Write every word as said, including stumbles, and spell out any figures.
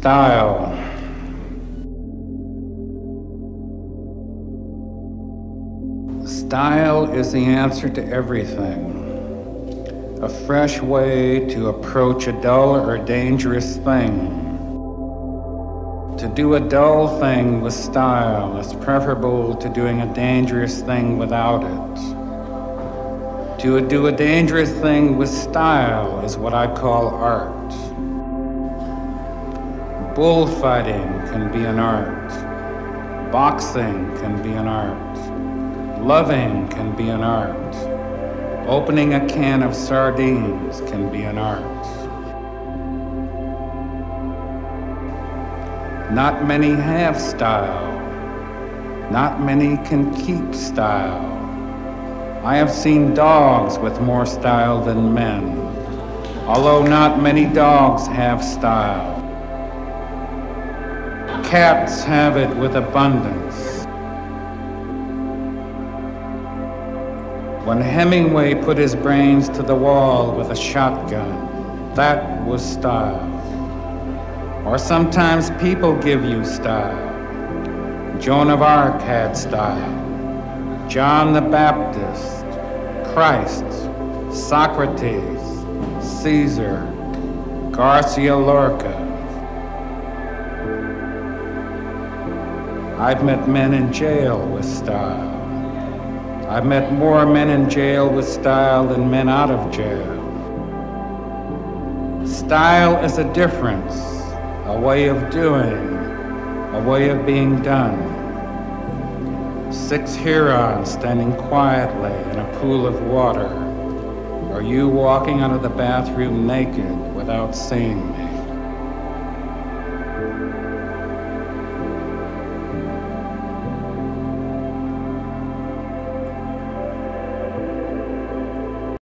style. Style is the answer to everything. A fresh way to approach a dull or dangerous thing. To do a dull thing with style is preferable to doing a dangerous thing without it. To do a dangerous thing with style is what I call art. Bullfighting can be an art. Boxing can be an art. Loving can be an art. Opening a can of sardines can be an art. Not many have style. Not many can keep style. I have seen dogs with more style than men, although not many dogs have style. Cats have it with abundance. When Hemingway put his brains to the wall with a shotgun, that was style. Or sometimes people give you style. Joan of Arc had style. John the Baptist, Christ, Socrates, Caesar, García Lorca. I've met men in jail with style. I've met more men in jail with style than men out of jail. Style is a difference. A way of doing, a way of being done. Six Hurons standing quietly in a pool of water, or you walking out of the bathroom naked without seeing me.